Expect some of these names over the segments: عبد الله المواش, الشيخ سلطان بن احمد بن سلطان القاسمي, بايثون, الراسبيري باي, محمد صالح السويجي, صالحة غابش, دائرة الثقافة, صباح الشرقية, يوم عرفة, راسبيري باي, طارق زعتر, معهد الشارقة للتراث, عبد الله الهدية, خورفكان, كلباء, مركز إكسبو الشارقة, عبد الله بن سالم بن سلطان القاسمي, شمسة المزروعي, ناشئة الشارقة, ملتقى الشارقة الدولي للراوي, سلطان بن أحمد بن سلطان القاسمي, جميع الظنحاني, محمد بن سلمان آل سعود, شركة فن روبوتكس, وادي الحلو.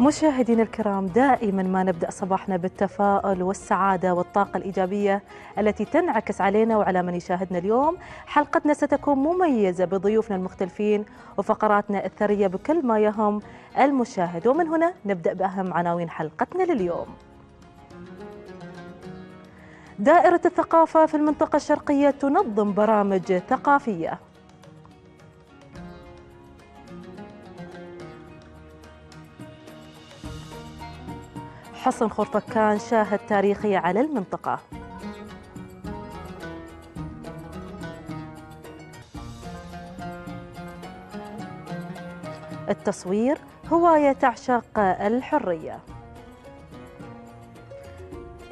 مشاهدين الكرام، دائما ما نبدأ صباحنا بالتفاؤل والسعادة والطاقة الإيجابية التي تنعكس علينا وعلى من يشاهدنا. اليوم حلقتنا ستكون مميزة بضيوفنا المختلفين وفقراتنا الثرية بكل ما يهم المشاهد، ومن هنا نبدأ بأهم عناوين حلقتنا لليوم. دائرة الثقافة في المنطقة الشرقية تنظم برامج ثقافية. حصن خورفكان شاهد تاريخي على المنطقة. التصوير هواية تعشق الحرية.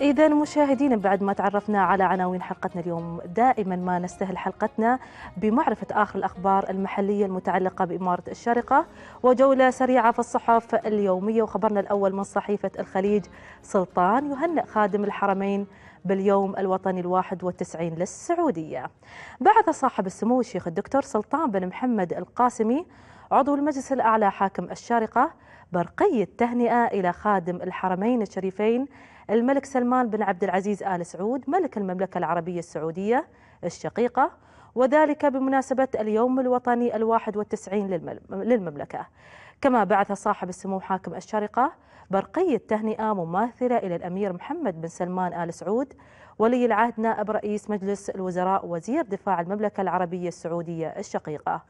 إذا مشاهدينا، بعد ما تعرفنا على عناوين حلقتنا اليوم، دائما ما نستهل حلقتنا بمعرفة آخر الأخبار المحلية المتعلقة بإمارة الشارقة، وجولة سريعة في الصحف اليومية. وخبرنا الأول من صحيفة الخليج، سلطان يهنئ خادم الحرمين باليوم الوطني ال91 للسعودية. بعث صاحب السمو الشيخ الدكتور سلطان بن محمد القاسمي عضو المجلس الأعلى حاكم الشارقة برقية تهنئة إلى خادم الحرمين الشريفين الملك سلمان بن عبد العزيز آل سعود ملك المملكة العربية السعودية الشقيقة، وذلك بمناسبة اليوم الوطني ال91 للمملكة. كما بعث صاحب السمو حاكم الشارقة برقية تهنئة مماثلة إلى الأمير محمد بن سلمان آل سعود ولي العهد نائب رئيس مجلس الوزراء وزير دفاع المملكة العربية السعودية الشقيقة.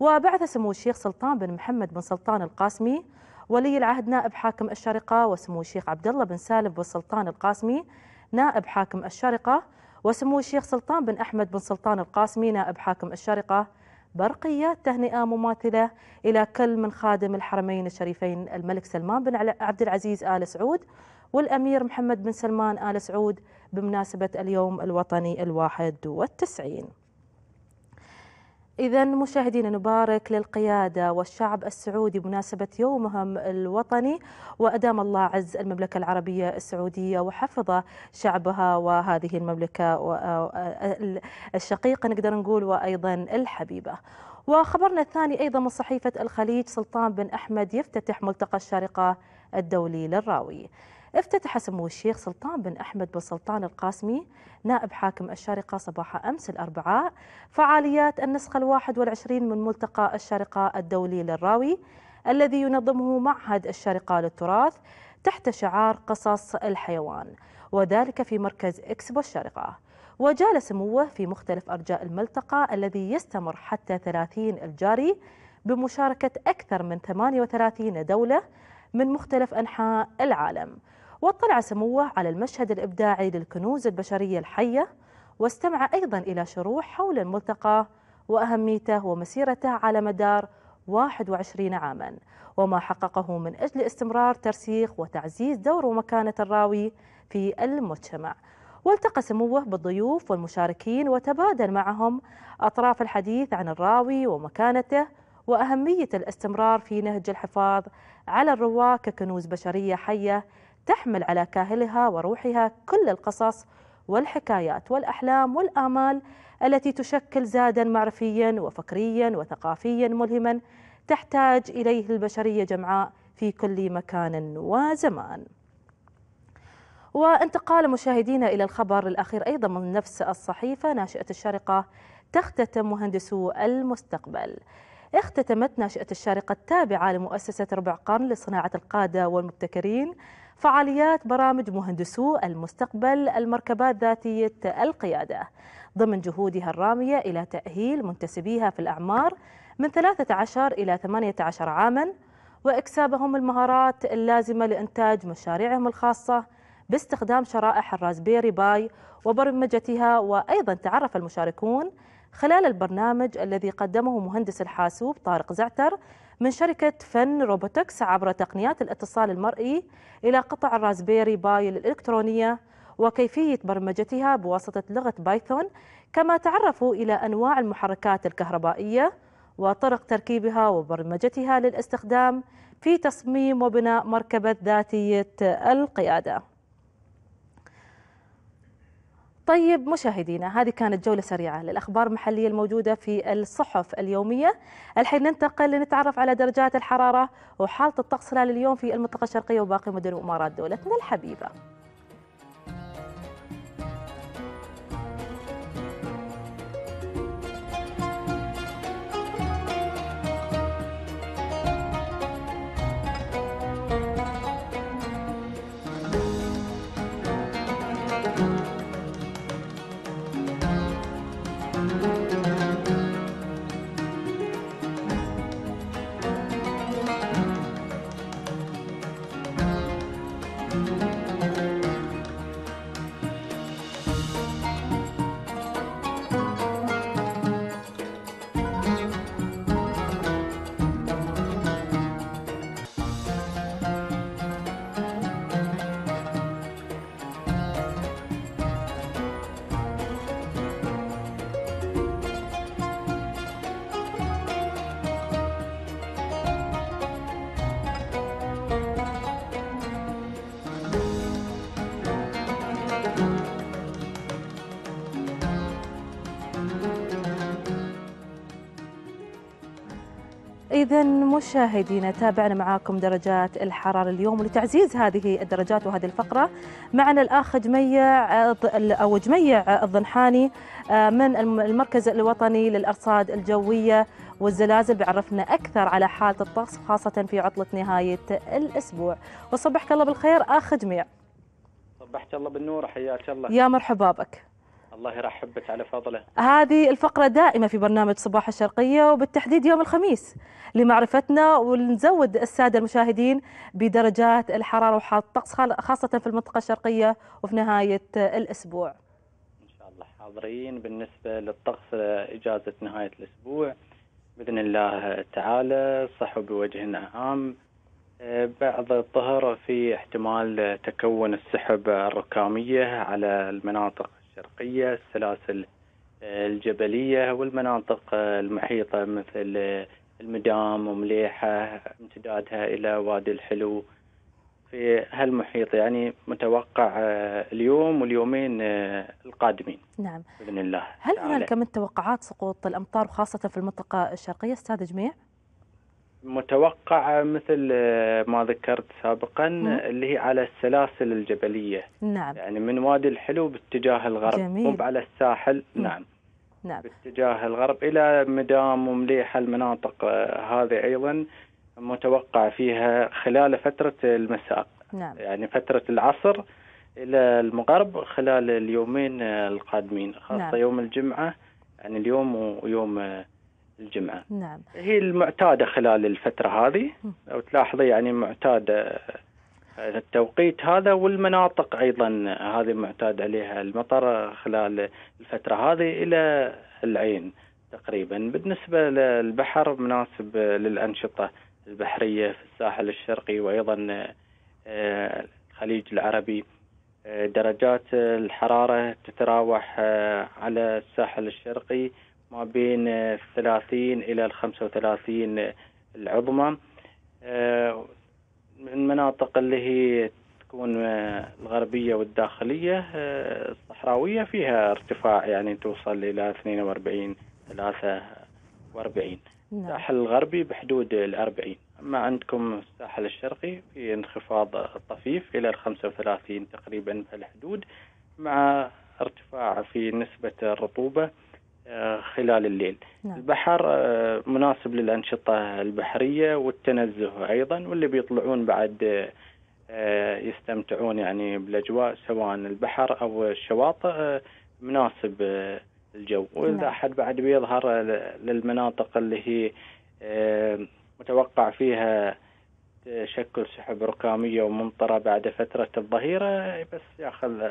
وبعث سمو الشيخ سلطان بن محمد بن سلطان القاسمي ولي العهد نائب حاكم الشارقة، وسمو الشيخ عبد الله بن سالم بن سلطان القاسمي نائب حاكم الشارقة، وسمو الشيخ سلطان بن احمد بن سلطان القاسمي نائب حاكم الشارقة برقيات تهنئة مماثلة إلى كل من خادم الحرمين الشريفين الملك سلمان بن عبد العزيز آل سعود والأمير محمد بن سلمان آل سعود بمناسبة اليوم الوطني ال91. إذا مشاهدينا، نبارك للقيادة والشعب السعودي بمناسبة يومهم الوطني، وأدام الله عز المملكة العربية السعودية وحفظ شعبها وهذه المملكة الشقيقة نقدر نقول، وأيضا الحبيبة. وخبرنا الثاني أيضا من صحيفة الخليج، سلطان بن أحمد يفتتح ملتقى الشارقة الدولي للراوي. افتتح سمو الشيخ سلطان بن أحمد بن سلطان القاسمي نائب حاكم الشارقة صباح أمس الأربعاء فعاليات النسخة 21 من ملتقى الشارقة الدولي للراوي الذي ينظمه معهد الشارقة للتراث تحت شعار قصص الحيوان، وذلك في مركز إكسبو الشارقة. وجال سموه في مختلف أرجاء الملتقى الذي يستمر حتى 30 الجاري بمشاركة أكثر من 38 دولة من مختلف أنحاء العالم. واطلع سموه على المشهد الإبداعي للكنوز البشرية الحية، واستمع أيضا إلى شروح حول الملتقى وأهميته ومسيرته على مدار 21 عاما وما حققه من أجل استمرار ترسيخ وتعزيز دور ومكانة الراوي في المجتمع. والتقى سموه بالضيوف والمشاركين وتبادل معهم أطراف الحديث عن الراوي ومكانته وأهمية الاستمرار في نهج الحفاظ على الرواة ككنوز بشرية حية تحمل على كاهلها وروحها كل القصص والحكايات والأحلام والآمال التي تشكل زادا معرفيا وفكريا وثقافيا ملهما تحتاج إليه البشرية جمعاء في كل مكان وزمان. وانتقال مشاهدينا إلى الخبر الأخير أيضا من نفس الصحيفة، ناشئة الشارقة تختتم مهندسو المستقبل. اختتمت ناشئة الشارقة التابعة لمؤسسة ربع قرن لصناعة القادة والمبتكرين فعاليات برامج مهندسو المستقبل المركبات ذاتية القيادة ضمن جهودها الرامية إلى تأهيل منتسبيها في الأعمار من 13 إلى 18 عاما وإكسابهم المهارات اللازمة لإنتاج مشاريعهم الخاصة باستخدام شرائح الراسبيري باي وبرمجتها. وأيضا تعرف المشاركون خلال البرنامج الذي قدمه مهندس الحاسوب طارق زعتر من شركة فن روبوتكس عبر تقنيات الاتصال المرئي إلى قطع الراسبيري باي الإلكترونية وكيفية برمجتها بواسطة لغة بايثون. كما تعرفوا إلى أنواع المحركات الكهربائية وطرق تركيبها وبرمجتها للاستخدام في تصميم وبناء مركبة ذاتية القيادة. طيب مشاهدينا، هذه كانت جولة سريعة للأخبار المحلية الموجودة في الصحف اليومية. الحين ننتقل لنتعرف على درجات الحرارة وحالة الطقس خلال اليوم في المنطقة الشرقية وباقي مدن وإمارات دولتنا الحبيبة. إذا مشاهدينا، تابعنا معاكم درجات الحرارة اليوم، ولتعزيز هذه الدرجات وهذه الفقرة معنا الأخ جميع الظنحاني من المركز الوطني للأرصاد الجوية والزلازل، بيعرفنا أكثر على حالة الطقس خاصة في عطلة نهاية الأسبوع. وصبحك الله بالخير أخ جميع. صبحت الله بالنور، حياك الله، يا مرحبا بك. الله يرحب بك على فضله. هذه الفقرة دائمة في برنامج صباح الشرقية وبالتحديد يوم الخميس لمعرفتنا ونزود السادة المشاهدين بدرجات الحرارة وحالة الطقس خاصة في المنطقة الشرقية وفي نهاية الأسبوع. إن شاء الله حاضرين بالنسبة للطقس إجازة نهاية الأسبوع بإذن الله تعالى صحوا بوجهنا عام. بعد الظهر في احتمال تكون السحب الركامية على المناطق الشرقية، السلاسل الجبلية والمناطق المحيطة مثل المدام ومليحة امتدادها إلى وادي الحلو. في هالمحيط يعني متوقع اليوم واليومين القادمين نعم بإذن الله. هل هناك من توقعات سقوط الأمطار وخاصة في المنطقة الشرقية أستاذ جميع؟ متوقع مثل ما ذكرت سابقا اللي هي على السلاسل الجبلية نعم، يعني من وادي الحلو باتجاه الغرب، مو على الساحل نعم باتجاه الغرب إلى مدام ومليحة. المناطق هذه أيضا متوقع فيها خلال فترة المساء نعم، يعني فترة العصر إلى المغرب خلال اليومين القادمين خاصة نعم. يوم الجمعة، يعني اليوم ويوم الجمعة نعم، هي المعتادة خلال الفترة هذه لو تلاحظي، يعني معتادة التوقيت هذا، والمناطق أيضا هذه معتاد عليها المطر خلال الفترة هذه إلى العين تقريبا. بالنسبة للبحر مناسب للأنشطة البحرية في الساحل الشرقي وأيضا الخليج العربي. درجات الحرارة تتراوح على الساحل الشرقي ما بين 30 إلى 35 العظمى. المناطق اللي هي تكون الغربية والداخلية الصحراوية فيها ارتفاع يعني توصل إلى 42 43 نعم. الساحل الغربي بحدود 40. أما عندكم الساحل الشرقي في انخفاض طفيف إلى 35 تقريبا في الحدود، مع ارتفاع في نسبة الرطوبة خلال الليل نعم. البحر مناسب للأنشطة البحرية والتنزه أيضا، واللي بيطلعون بعد يستمتعون يعني بالأجواء سواء البحر أو الشواطئ مناسب الجو نعم. وإذا أحد بعد بيظهر للمناطق اللي هي متوقع فيها تشكل سحب ركامية وممطرة بعد فترة الظهيرة، بس يأخذ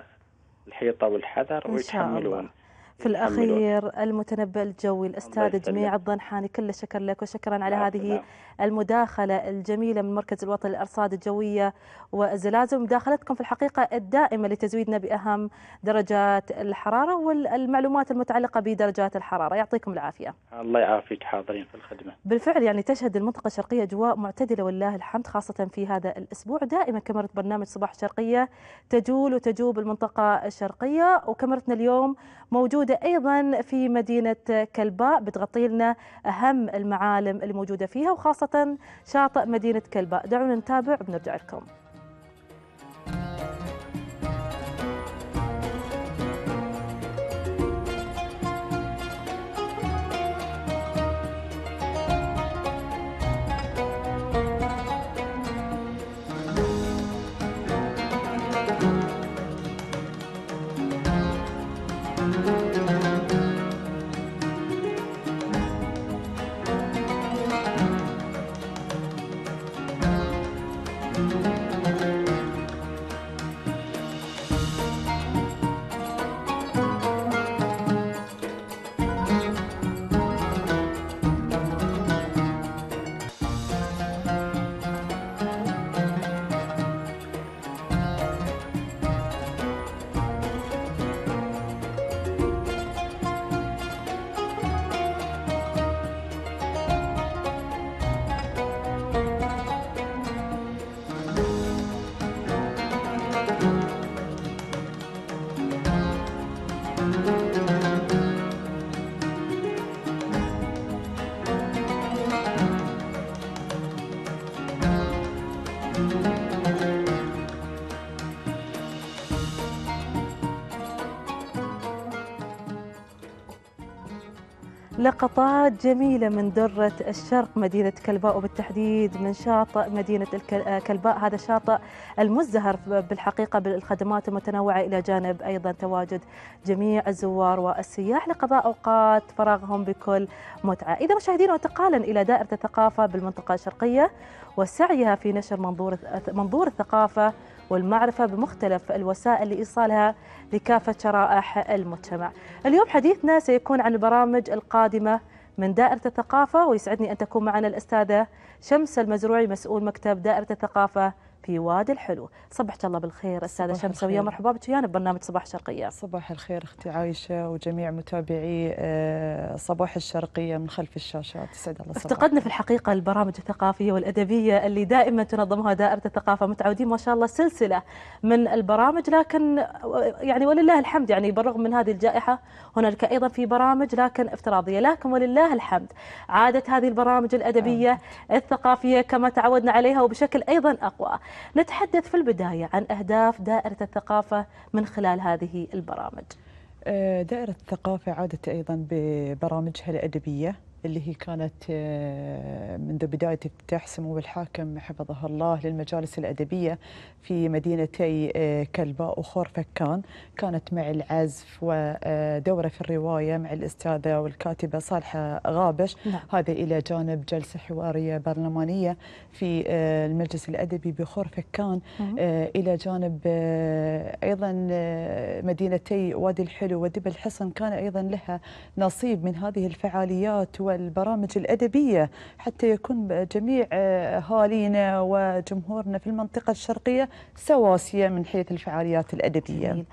الحيطة والحذر ويتحملون في الأخير المتنبأ الجوي الأستاذ جميع الظنحاني، كل شكر لك وشكرا على هذه المداخلة الجميلة من مركز الوطني للأرصاد الجوية والزلازل، مداخلتكم في الحقيقة الدائمة لتزويدنا بأهم درجات الحرارة والمعلومات المتعلقة بدرجات الحرارة، يعطيكم العافية. الله يعافيك، حاضرين في الخدمة. بالفعل يعني تشهد المنطقة الشرقية أجواء معتدلة والله الحمد، خاصة في هذا الأسبوع. دائما كاميرا برنامج صباح الشرقية تجول وتجوب المنطقة الشرقية، وكاميرتنا اليوم موجودة أيضا في مدينة كلباء بتغطي لنا أهم المعالم اللي موجودة فيها وخاصة شاطئ مدينة كلباء. دعونا نتابع وبنرجع لكم. لقطات جميلة من درة الشرق مدينة كلباء وبالتحديد من شاطئ مدينة كلباء، هذا الشاطئ المزدهر بالحقيقة بالخدمات المتنوعة إلى جانب أيضا تواجد جميع الزوار والسياح لقضاء أوقات فراغهم بكل متعة. إذا مشاهدين وانتقالا إلى دائرة الثقافة بالمنطقة الشرقية وسعيها في نشر منظور الثقافة والمعرفة بمختلف الوسائل لإيصالها لكافة شرائح المجتمع. اليوم حديثنا سيكون عن البرامج القادمة من دائرة الثقافة، ويسعدني أن تكون معنا الأستاذة شمسة المزروعي مسؤول مكتب دائرة الثقافة في وادي الحلو. صبحت الله بالخير أستاذة شمسة، ويا مرحبا بك ويانا ببرنامج صباح الشرقية. صباح الخير أختي عايشة وجميع متابعي صباح الشرقية من خلف الشاشات، يسعد الله صباحك. افتقدنا في الحقيقة البرامج الثقافية والأدبية اللي دائما تنظمها دائرة الثقافة، متعودين ما شاء الله سلسلة من البرامج، لكن يعني ولله الحمد يعني بالرغم من هذه الجائحة هنالك أيضا في برامج لكن افتراضية، لكن ولله الحمد عادت هذه البرامج الأدبية الثقافية كما تعودنا عليها وبشكل أيضا أقوى. نتحدث في البداية عن أهداف دائرة الثقافة من خلال هذه البرامج. دائرة الثقافة عادت أيضا ببرامجها الأدبية اللي هي كانت منذ بداية افتتاح سمو الحاكم حفظه الله للمجالس الأدبية في مدينتي كلباء وخورفكان، كانت مع العزف ودورة في الرواية مع الأستاذة والكاتبة صالحة غابش. هذا إلى جانب جلسة حوارية برلمانية في المجلس الأدبي بخورفكان، إلى جانب أيضا مدينتي وادي الحلو ودبا الحصن كان أيضا لها نصيب من هذه الفعاليات والبرامج الأدبية حتى يكون جميع أهالينا وجمهورنا في المنطقة الشرقية سواسية من حيث الفعاليات الأدبية. جميل.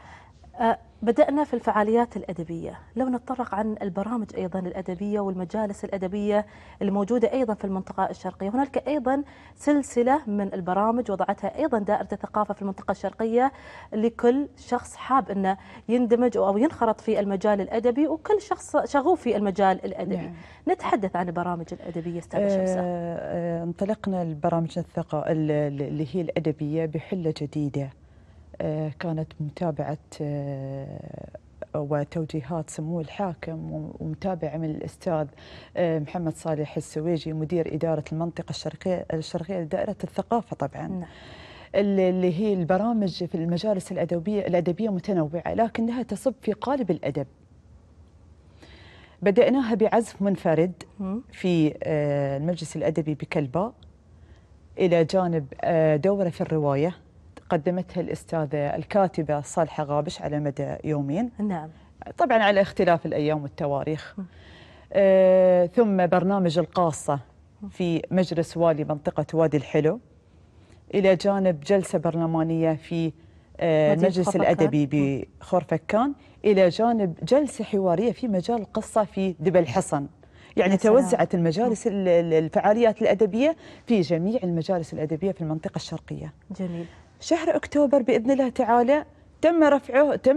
بدأنا في الفعاليات الأدبية، لو نتطرق عن البرامج أيضا الأدبية والمجالس الأدبية الموجودة أيضا في المنطقة الشرقية، هناك أيضا سلسلة من البرامج وضعتها أيضا دائرة الثقافة في المنطقة الشرقية لكل شخص حاب أنه يندمج أو ينخرط في المجال الأدبي وكل شخص شغوف في المجال الأدبي. نتحدث عن البرامج الأدبية أستاذة شمسة. انطلقنا لبرامج الثقافة اللي هي الأدبية بحلة جديدة، كانت متابعة وتوجيهات سمو الحاكم ومتابعة من الأستاذ محمد صالح السويجي مدير إدارة المنطقة الشرقية لدائرة الثقافة. طبعا اللي هي البرامج في المجالس الأدبية متنوعة لكنها تصب في قالب الأدب. بدأناها بعزف منفرد في المجلس الأدبي بكلباء، إلى جانب دورة في الرواية قدمتها الأستاذة الكاتبة صالحة غابش على مدى يومين. نعم. طبعا على اختلاف الأيام والتواريخ. ثم برنامج القاصة في مجلس والي منطقة وادي الحلو، إلى جانب جلسة برلمانية في المجلس الأدبي بخورفكان، إلى جانب جلسة حوارية في مجال القصة في دبا الحصن. يعني توزعت المجالس الفعاليات الأدبية في جميع المجالس الأدبية في المنطقة الشرقية. جميل. شهر أكتوبر بإذن الله تعالى تم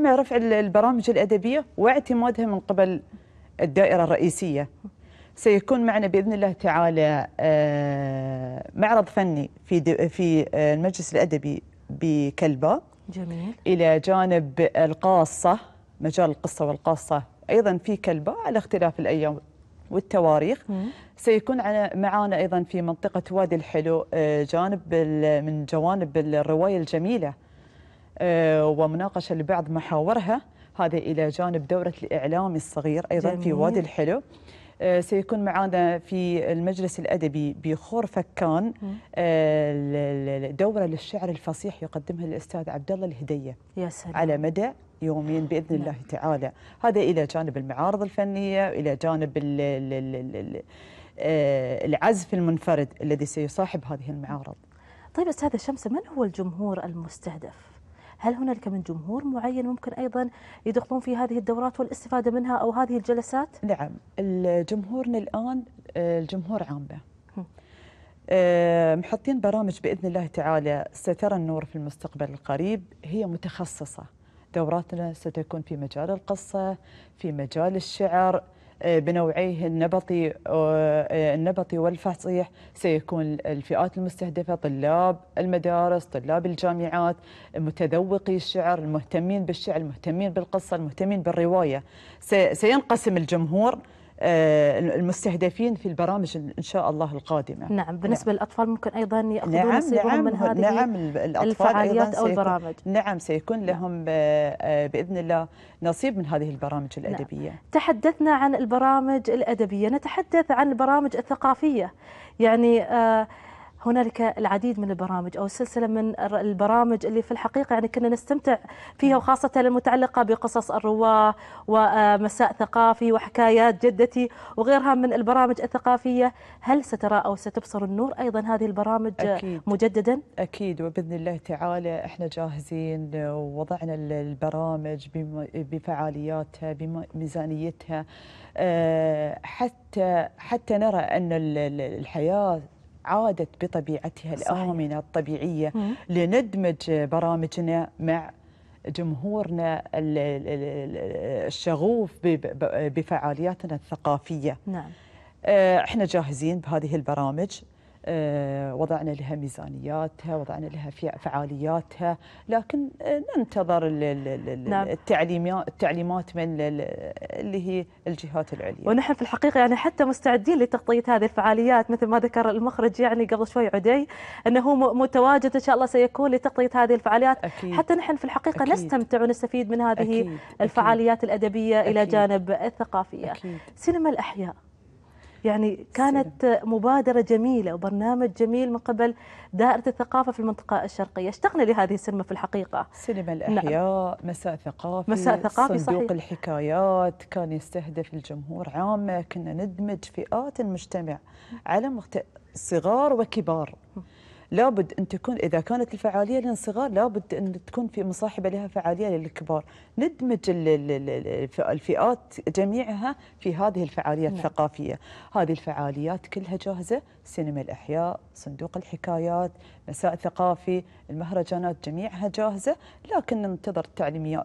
رفع البرامج الأدبية واعتمادها من قبل الدائرة الرئيسية. سيكون معنا بإذن الله تعالى معرض فني في المجلس الأدبي بكلباء. جميل. إلى جانب القاصة، مجال القصة والقاصة أيضا في كلباء على اختلاف الأيام والتواريخ. سيكون معنا أيضا في منطقة وادي الحلو جانب من جوانب الرواية الجميلة ومناقشة لبعض محاورها، هذا إلى جانب دورة الإعلام الصغير أيضا. جميل. في وادي الحلو. سيكون معنا في المجلس الأدبي بخورفكان دورة للشعر الفصيح يقدمها الأستاذ عبد الله الهدية. يا سلام. على مدى يومين بإذن الله تعالى، هذا إلى جانب المعارض الفنية، إلى جانب العزف المنفرد الذي سيصاحب هذه المعارض. طيب أستاذة شمسة، من هو الجمهور المستهدف؟ هل هنالك من جمهور معين ممكن أيضا يدخلون في هذه الدورات والاستفادة منها أو هذه الجلسات؟ نعم، جمهورنا الآن الجمهور عامة. محطين برامج بإذن الله تعالى سترى النور في المستقبل القريب، هي متخصصة. دوراتنا ستكون في مجال القصة، في مجال الشعر بنوعيه النبطي والفصيح. سيكون الفئات المستهدفة طلاب المدارس، طلاب الجامعات، متذوقي الشعر، المهتمين بالشعر، المهتمين بالقصة، المهتمين بالرواية. سينقسم الجمهور المستهدفين في البرامج إن شاء الله القادمة. نعم. بالنسبة للأطفال ممكن أيضا يأخذون نصيبهم من هذه الفعاليات أو البرامج. نعم، سيكون لهم بإذن الله نصيب من هذه البرامج الأدبية. نعم. تحدثنا عن البرامج الأدبية، نتحدث عن البرامج الثقافية. يعني هنالك العديد من البرامج أو سلسلة من البرامج اللي في الحقيقة يعني كنا نستمتع فيها، وخاصة المتعلقة بقصص الرواة ومساء ثقافي وحكايات جدتي وغيرها من البرامج الثقافية. هل سترى أو ستبصر النور أيضا هذه البرامج؟ أكيد. مجددا؟ أكيد، وبإذن الله تعالى احنا جاهزين ووضعنا البرامج بفعالياتها بميزانيتها، حتى نرى أن الحياة عادت بطبيعتها الآمنة الطبيعية. لندمج برامجنا مع جمهورنا الشغوف بفعالياتنا الثقافية. نعم. احنا جاهزين بهذه البرامج، وضعنا لها ميزانياتها، وضعنا لها فعالياتها، لكن ننتظر التعليمات من اللي هي الجهات العليا. ونحن في الحقيقة يعني حتى مستعدين لتغطية هذه الفعاليات، مثل ما ذكر المخرج يعني قبل شوي عدي أنه متواجد إن شاء الله سيكون لتغطية هذه الفعاليات. أكيد. حتى نحن في الحقيقة أكيد. نستمتع ونستفيد من هذه أكيد. الفعاليات الأدبية أكيد. إلى جانب الثقافية. أكيد. سينما الأحياء يعني كانت مبادرة جميلة وبرنامج جميل من قبل دائرة الثقافة في المنطقة الشرقية. اشتقنا لهذه السينما في الحقيقة. سينما الأحياء. نعم. مساء ثقافي صندوق صحيح. الحكايات كان يستهدف الجمهور عامة، كنا ندمج فئات المجتمع على صغار وكبار. لابد أن تكون، إذا كانت الفعالية للصغار لابد أن تكون في مصاحبة لها فعالية للكبار. ندمج الفئات جميعها في هذه الفعالية الثقافية. هذه الفعاليات كلها جاهزة، سينما الأحياء، صندوق الحكايات، مساء ثقافي، المهرجانات جميعها جاهزة، لكن ننتظر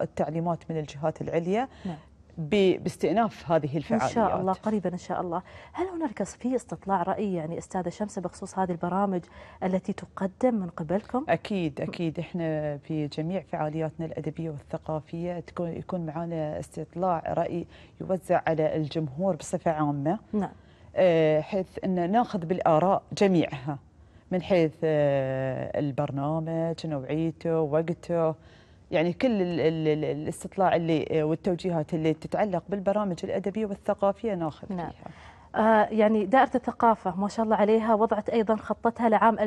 التعليمات من الجهات العليا. نعم. باستئناف هذه الفعاليات إن شاء الله قريبا إن شاء الله. هل هناك في استطلاع رأي يعني أستاذة شمسة بخصوص هذه البرامج التي تقدم من قبلكم؟ أكيد إحنا في جميع فعالياتنا الأدبية والثقافية يكون معنا استطلاع رأي يوزع على الجمهور بصفة عامة. نعم. حيث أن ناخذ بالآراء جميعها، من حيث البرنامج، نوعيته، وقته، يعني كل الاستطلاع اللي والتوجيهات اللي تتعلق بالبرامج الأدبية والثقافية ناخذ. نعم. فيها. يعني دائرة الثقافة ما شاء الله عليها وضعت أيضا خطتها لعام 2022،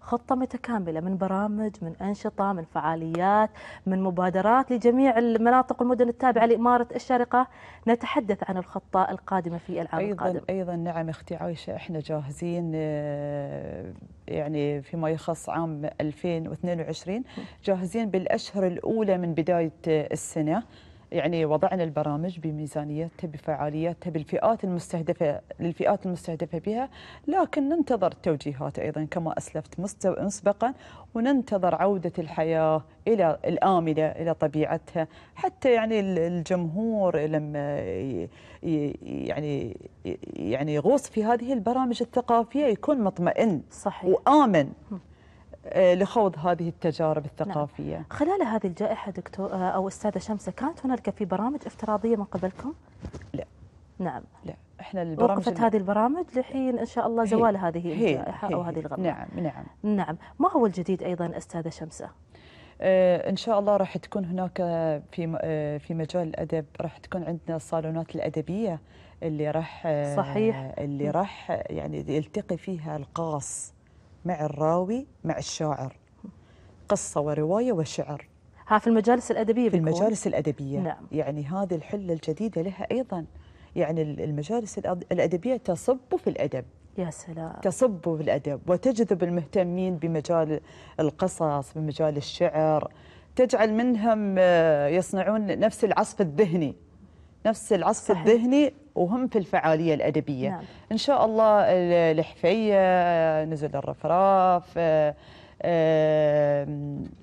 خطة متكاملة من برامج، من أنشطة، من فعاليات، من مبادرات لجميع المناطق والمدن التابعة لإمارة الشارقة. نتحدث عن الخطة القادمة في العام القادم. أيضا نعم أختي عايشة، إحنا جاهزين يعني فيما يخص عام 2022 جاهزين بالأشهر الأولى من بداية السنة. يعني وضعنا البرامج بميزانيتها بفعالياتها بالفئات المستهدفة بها، لكن ننتظر التوجيهات أيضا كما أسلفت مسبقا، وننتظر عودة الحياة إلى الآملة إلى طبيعتها، حتى يعني الجمهور لما يعني يغوص في هذه البرامج الثقافية يكون مطمئن صحيح وآمن لخوض هذه التجارب الثقافية. نعم. خلال هذه الجائحة دكتور أو أستاذة شمسة، كانت هناك في برامج افتراضية من قبلكم؟ لا. نعم. لا. احنا البرامج وقفت هذه البرامج لحين إن شاء الله زوال هذه الجائحة أو هذه الغضب. نعم نعم. نعم، ما هو الجديد أيضا أستاذة شمسة؟ إن شاء الله راح تكون هناك في مجال الأدب، راح تكون عندنا الصالونات الأدبية اللي راح صحيح اللي راح يعني يلتقي فيها القاص مع الراوي مع الشاعر، قصة ورواية وشعر، ها في المجالس الأدبية بيكون. في المجالس الأدبية نعم. يعني هذه الحلة الجديدة لها أيضا، يعني المجالس الأدبية تصب في الأدب. يا سلام، تصب في الأدب وتجذب المهتمين بمجال القصص بمجال الشعر، تجعل منهم يصنعون نفس العصف الذهني صحيح. الذهني وهم في الفعالية الأدبية. نعم. إن شاء الله الحفية، نزل الرفراف،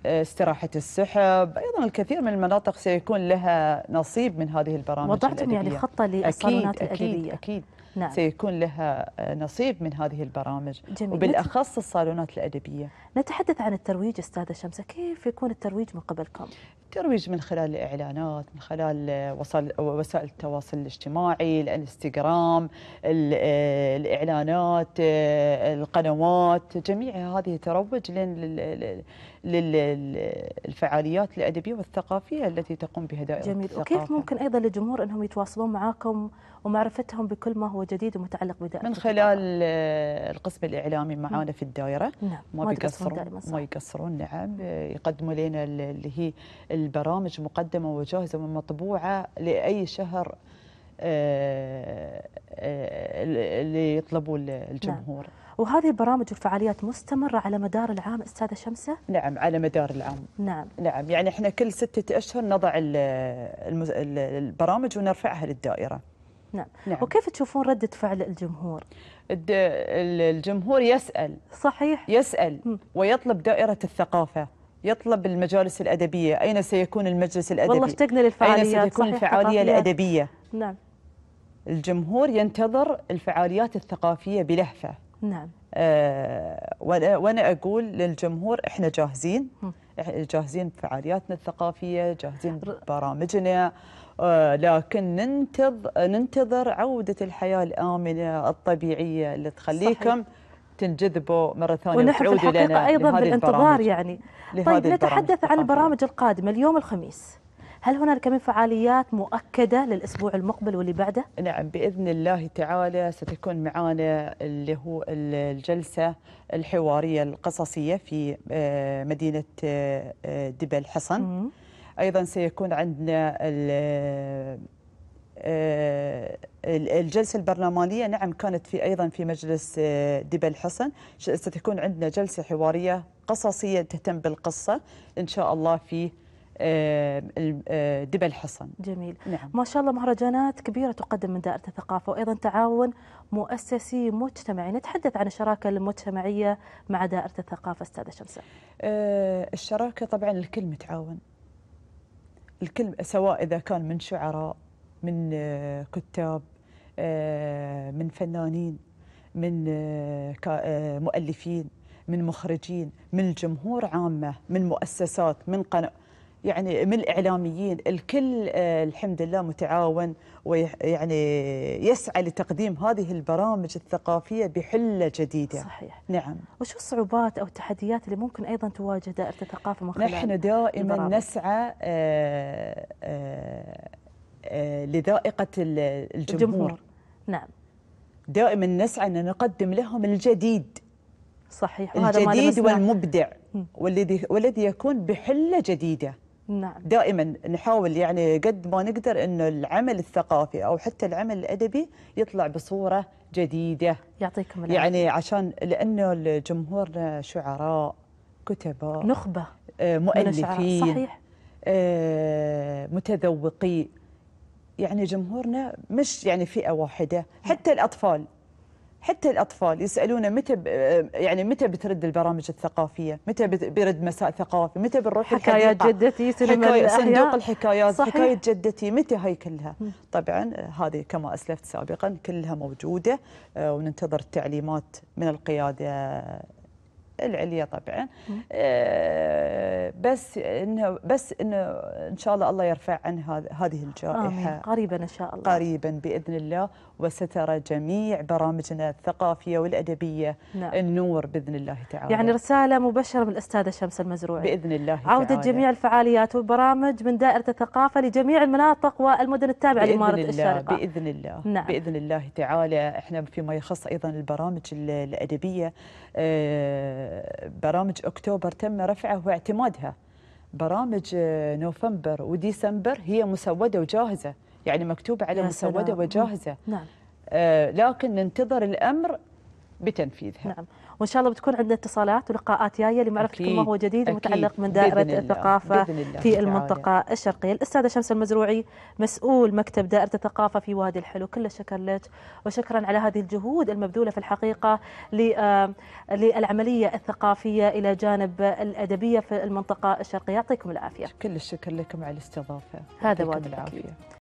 استراحة السحب، أيضا الكثير من المناطق سيكون لها نصيب من هذه البرامج. وضعتم يعني خطة للصالونات الأدبية؟ أكيد نعم. سيكون لها نصيب من هذه البرامج. جميل. وبالأخص الصالونات الأدبية. نتحدث عن الترويج أستاذة شمسة، كيف يكون الترويج من قبلكم؟ الترويج من خلال الإعلانات، من خلال وسائل التواصل الاجتماعي، الانستغرام، الإعلانات، القنوات، جميع هذه تروج للفعاليات الأدبية والثقافية التي تقوم بها دائرة الثقافة. جميل، وكيف ممكن أيضا للجمهور أنهم يتواصلون معاكم ومعرفتهم بكل ما هو جديد ومتعلق بدائرة؟ من خلال القسم الإعلامي معانا في الدائرة. نعم. ما يقصرون نعم، يقدموا لنا اللي هي البرامج مقدمة وجاهزة ومطبوعة لأي شهر اللي يطلبوا الجمهور. نعم. وهذه البرامج والفعاليات مستمرة على مدار العام أستاذة شمسة؟ نعم على مدار العام. نعم. نعم يعني احنا كل 6 أشهر نضع البرامج ونرفعها للدائرة. نعم. نعم. وكيف تشوفون ردة فعل الجمهور؟ الجمهور يسأل صحيح، يسأل ويطلب دائرة الثقافة، يطلب المجالس الأدبية، أين سيكون المجلس الأدبي؟ والله اشتقنا للفعاليات. أين سيكون الفعالية الأدبية؟ نعم. الجمهور ينتظر الفعاليات الثقافية بلهفة. نعم. وأنا أقول للجمهور إحنا جاهزين، جاهزين بفعالياتنا الثقافية، جاهزين ببرامجنا، لكن ننتظر عودة الحياة الآمنة الطبيعية اللي تخليكم صحيح. تنجذبوا مرة ثانية ونحن في الحقيقة أيضا بالانتظار يعني. طيب نتحدث عن البرامج القادمة اليوم الخميس، هل هناك من فعاليات مؤكدة للأسبوع المقبل واللي بعده؟ نعم بإذن الله تعالى ستكون معانا اللي هو الجلسة الحوارية القصصية في مدينة دبا الحصن، أيضا سيكون عندنا الجلسة البرلمانية. نعم كانت في أيضا في مجلس دبا الحصن، ستكون عندنا جلسة حوارية قصصية تهتم بالقصة إن شاء الله في دبا الحصن. جميل. نعم. ما شاء الله مهرجانات كبيرة تقدم من دائرة الثقافة، وأيضا تعاون مؤسسي مجتمعي. نتحدث عن الشراكة المجتمعية مع دائرة الثقافة أستاذة شمسة. الشراكة طبعا الكل متعاون، الكل سواء إذا كان من شعراء، من كتاب، من فنانين، من مؤلفين، من مخرجين، من جمهور عامة، من مؤسسات، من قناة، يعني من الإعلاميين، الكل الحمد لله متعاون ويعني يسعى لتقديم هذه البرامج الثقافية بحلة جديدة. صحيح. نعم. وشو الصعوبات أو التحديات اللي ممكن أيضا تواجه دائرة الثقافة من خلال؟ نحن دائما نسعى لذائقة الجمهور نعم. دائما نسعى أن نقدم لهم الجديد. صحيح. الجديد والمبدع والذي يكون بحلة جديدة. نعم. دائما نحاول يعني قد ما نقدر أن العمل الثقافي أو حتى العمل الأدبي يطلع بصورة جديدة. يعطيكم العافية. يعني عشان لأنه الجمهور شعراء، كتباء، نخبة، مؤلفين، صحيح، متذوقي، يعني جمهورنا مش يعني فئة واحدة. حتى الأطفال، يسألونا متى متى بترد البرامج الثقافية؟ متى بيرد مساء ثقافي؟ متى بنروح الحديقة؟ حكايات جدتي، صندوق الحكايات، صحيح. حكاية جدتي، متى هي كلها؟ طبعا هذه كما أسلفت سابقا كلها موجودة، وننتظر التعليمات من القيادة العليا طبعا. بس انه ان شاء الله يرفع عن هذه الجائحه. آمين. قريبا ان شاء الله، قريبا باذن الله، وسترى جميع برامجنا الثقافيه والادبيه، نعم، النور باذن الله تعالى. يعني رساله مبشره من الاستاذه شمس المزروعي باذن الله تعالى، عوده جميع الفعاليات والبرامج من دائره الثقافه لجميع المناطق والمدن التابعه لاماره الشارقه باذن الله. نعم. باذن الله تعالى. احنا فيما يخص ايضا البرامج الادبيه، برامج أكتوبر تم رفعها واعتمادها، برامج نوفمبر وديسمبر هي مسودة وجاهزة، يعني مكتوبة على مسودة وجاهزة. نعم. لكن ننتظر الأمر بتنفيذها. نعم. وإن شاء الله بتكون عندنا اتصالات ولقاءات جاية لمعرفة كل ما هو جديد ومتعلق من دائرة الثقافة في المنطقة الشرقية. الأستاذة شمس المزروعي، مسؤول مكتب دائرة الثقافة في وادي الحلو، كل الشكر لك، وشكرا على هذه الجهود المبذولة في الحقيقة للعملية الثقافية إلى جانب الأدبية في المنطقة الشرقية. يعطيكم العافية. كل الشكر لكم على الاستضافة. هذا وادي العافية.